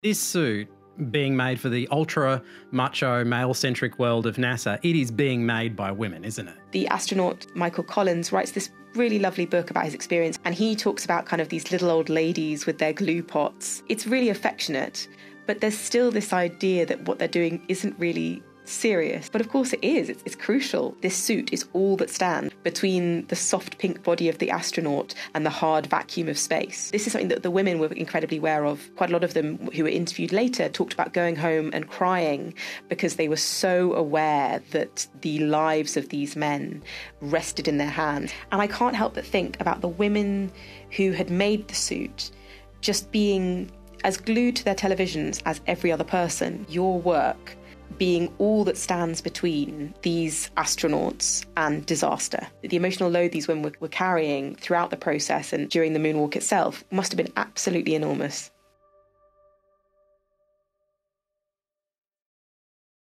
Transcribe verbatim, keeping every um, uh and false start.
This suit, being made for the ultra macho male-centric world of NASA, it is being made by women, isn't it? The astronaut Michael Collins writes this really lovely book about his experience, and he talks about kind of these little old ladies with their glue pots. It's really affectionate, but there's still this idea that what they're doing isn't really serious. But of course it is, it's, it's crucial. This suit is all that stands between the soft pink body of the astronaut and the hard vacuum of space. This is something that the women were incredibly aware of. Quite a lot of them who were interviewed later talked about going home and crying because they were so aware that the lives of these men rested in their hands. And I can't help but think about the women who had made the suit just being as glued to their televisions as every other person. Your work being all that stands between these astronauts and disaster. The emotional load these women were, were carrying throughout the process and during the moonwalk itself must have been absolutely enormous.